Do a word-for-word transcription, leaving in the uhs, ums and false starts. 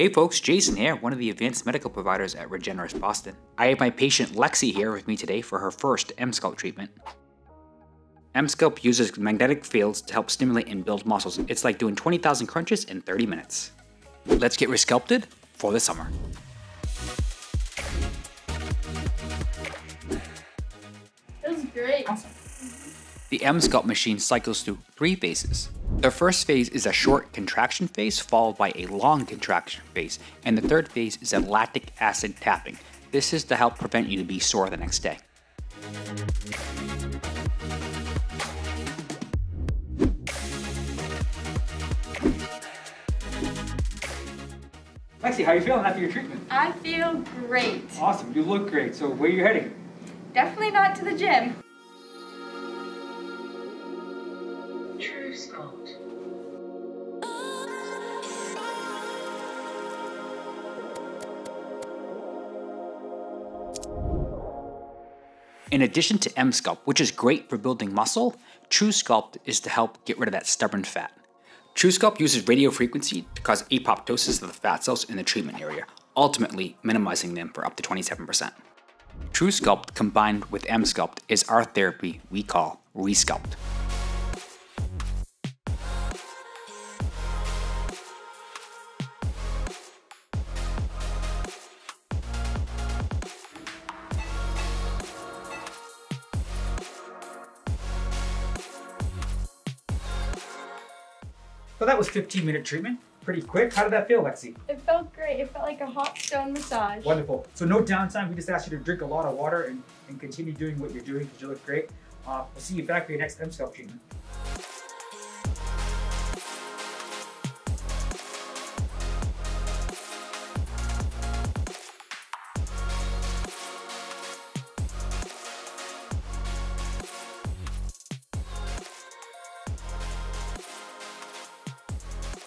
Hey folks, Jason here, one of the advanced medical providers at Regenerus Boston. I have my patient Lexi here with me today for her first Emsculpt treatment. Emsculpt uses magnetic fields to help stimulate and build muscles. It's like doing twenty thousand crunches in thirty minutes. Let's get resculpted for the summer. That was great. Awesome. The Emsculpt machine cycles through three phases. The first phase is a short contraction phase followed by a long contraction phase, and the third phase is a lactic acid tapping. This is to help prevent you to be sore the next day. Lexi, how are you feeling after your treatment? I feel great. Awesome, you look great. So where are you heading? Definitely not to the gym. TruSculpt. In addition to Emsculpt, which is great for building muscle, TruSculpt is to help get rid of that stubborn fat. TruSculpt uses radiofrequency to cause apoptosis of the fat cells in the treatment area, ultimately minimizing them for up to twenty-seven percent. TruSculpt combined with Emsculpt is our therapy we call Resculpt. So that was fifteen minute treatment, pretty quick. How did that feel, Lexi? It felt great. It felt like a hot stone massage. Wonderful. So no downtime. We just asked you to drink a lot of water and, and continue doing what you're doing because you look great. Uh, we'll see you back for your next Emsculpt treatment.